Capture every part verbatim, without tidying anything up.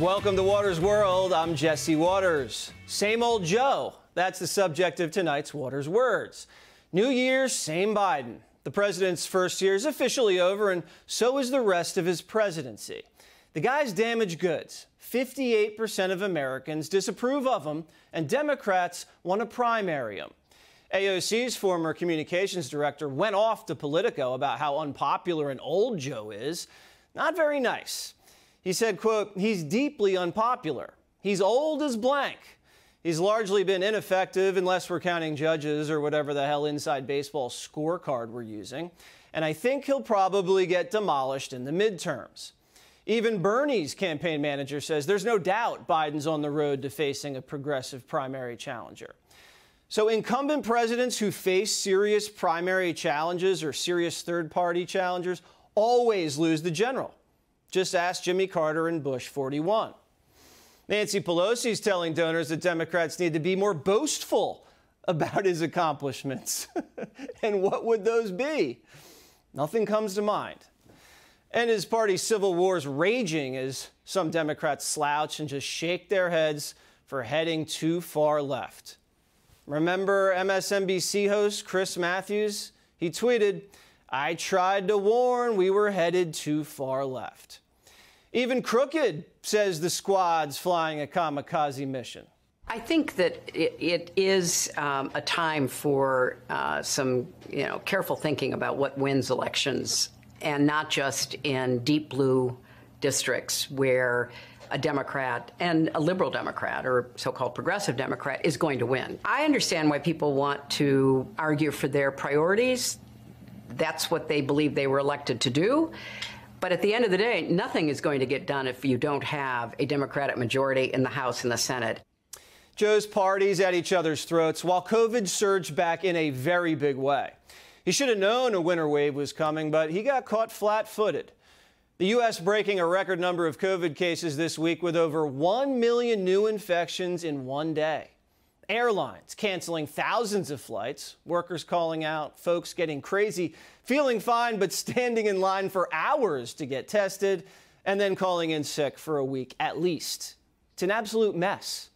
Welcome to Watters' World. I'm Jesse Watters. Same old Joe. That's the subject of tonight's Watters' Words. New Year's, same Biden. The president's first year is officially over, and so is the rest of his presidency. The guy's damaged goods. fifty-eight percent of Americans disapprove of him, and Democrats want to primary him. A O C's former communications director went off to Politico about how unpopular an old Joe is. Not very nice. He said, quote, "He's deeply unpopular. He's old as blank. He's largely been ineffective, unless we're counting judges or whatever the hell inside baseball scorecard we're using. And I think he'll probably get demolished in the midterms." Even Bernie's campaign manager says there's no doubt Biden's on the road to facing a progressive primary challenger. So incumbent presidents who face serious primary challenges or serious third-party challengers always lose the general. Just ask Jimmy Carter and Bush forty-one. Nancy Pelosi's telling donors that Democrats need to be more boastful about his accomplishments. And what would those be? Nothing comes to mind. And his party's civil war is raging as some Democrats slouch and just shake their heads for heading too far left. Remember M S N B C host Chris Matthews? He tweeted, "I tried to warn we were headed too far left." Even Crooked says the squad's flying a kamikaze mission. I think that it, it is um, a time for uh, some, you know, careful thinking about what wins elections, and not just in deep blue districts where a Democrat and a liberal Democrat or so-called progressive Democrat is going to win. I understand why people want to argue for their priorities. That's what they believe they were elected to do. But at the end of the day, nothing is going to get done if you don't have a Democratic majority in the House and the Senate. Joe's parties at each other's throats while COVID surged back in a very big way. He should have known a winter wave was coming, but he got caught flat-footed. The U S breaking a record number of COVID cases this week with over one million new infections in one day. Airlines canceling thousands of flights, workers calling out, folks getting crazy, feeling fine but standing in line for hours to get tested, and then calling in sick for a week at least. It's an absolute mess.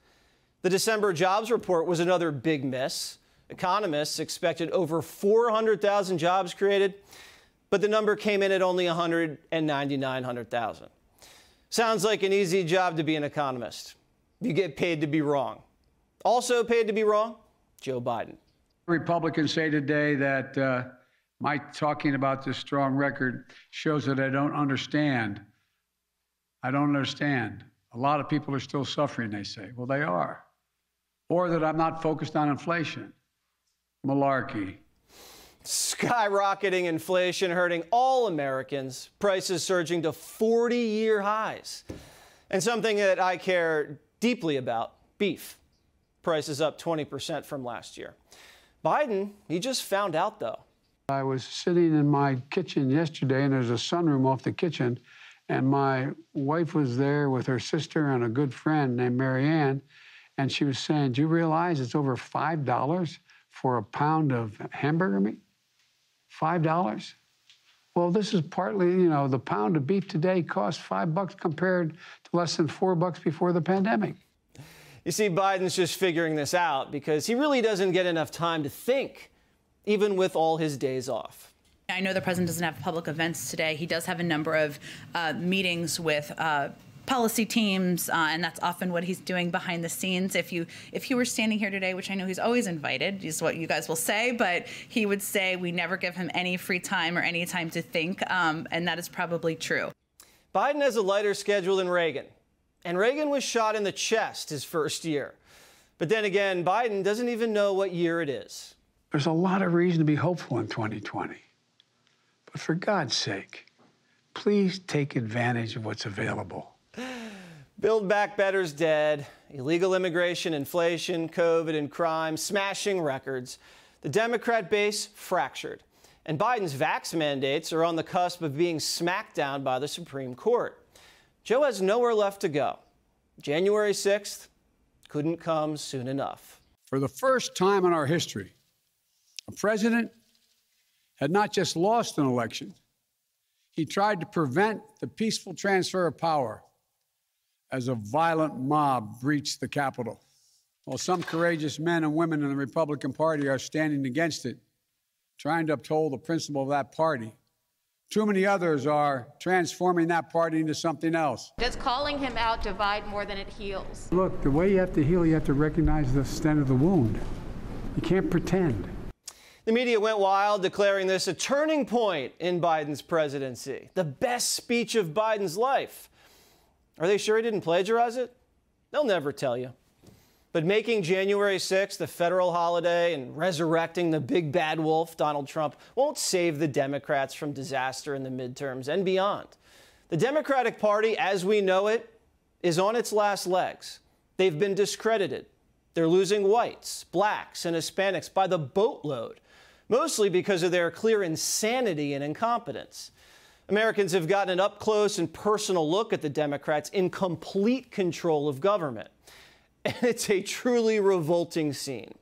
The December jobs report was another big miss. Economists expected over four hundred thousand jobs created, but the number came in at only one hundred ninety-nine thousand. Sounds like an easy job to be an economist. You get paid to be wrong. Also paid to be wrong, Joe Biden. Republicans say today that uh, my talking about this strong record shows that I don't understand. I don't understand. A lot of people are still suffering, they say. Well, they are. Or that I'm not focused on inflation. Malarkey. Skyrocketing inflation hurting all Americans. Prices surging to forty-year highs. And something that I care deeply about, beef. Prices up twenty percent from last year. Biden, he just found out, though. I was sitting in my kitchen yesterday, and there's a sunroom off the kitchen, and my wife was there with her sister and a good friend named Mary Ann, and she was saying, "Do you realize it's over five dollars for a pound of hamburger meat? five dollars? Well, this is partly, you know, the pound of beef today costs five bucks compared to less than four bucks before the pandemic." You see, Biden's just figuring this out because he really doesn't get enough time to think, even with all his days off. I know the president doesn't have public events today. He does have a number of uh, meetings with uh, policy teams, uh, and that's often what he's doing behind the scenes. If you, if he were standing here today, which I know he's always invited, is what you guys will say, but he would say we never give him any free time or any time to think, um, and that is probably true. Biden has a lighter schedule than Reagan. And Reagan was shot in the chest his first year. But then again, Biden doesn't even know what year it is. There's a lot of reason to be hopeful in twenty twenty. But for God's sake, please take advantage of what's available. Build Back Better's dead. Illegal immigration, inflation, COVID, and crime smashing records. The Democrat base fractured. And Biden's vax mandates are on the cusp of being smacked down by the Supreme Court. Joe has nowhere left to go. January sixth couldn't come soon enough. For the first time in our history, a president had not just lost an election, he tried to prevent the peaceful transfer of power as a violent mob breached the Capitol. While some courageous men and women in the Republican Party are standing against it, trying to uphold the principle of that party, too many others are transforming that party into something else. Does calling him out divide more than it heals? Look, the way you have to heal, you have to recognize the extent of the wound. You can't pretend. The media went wild, declaring this a turning point in Biden's presidency, the best speech of Biden's life. Are they sure he didn't plagiarize it? They'll never tell you. But making January sixth a federal holiday and resurrecting the big bad wolf, Donald Trump, won't save the Democrats from disaster in the midterms and beyond. The Democratic Party, as we know it, is on its last legs. They've been discredited. They're losing whites, blacks, and Hispanics by the boatload, mostly because of their clear insanity and incompetence. Americans have gotten an up-close and personal look at the Democrats in complete control of government. And it's a truly revolting scene.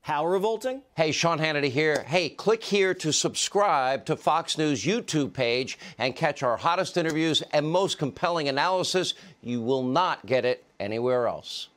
How revolting? Hey, Sean Hannity here. Hey, click here to subscribe to Fox News YouTube page and catch our hottest interviews and most compelling analysis. You will not get it anywhere else.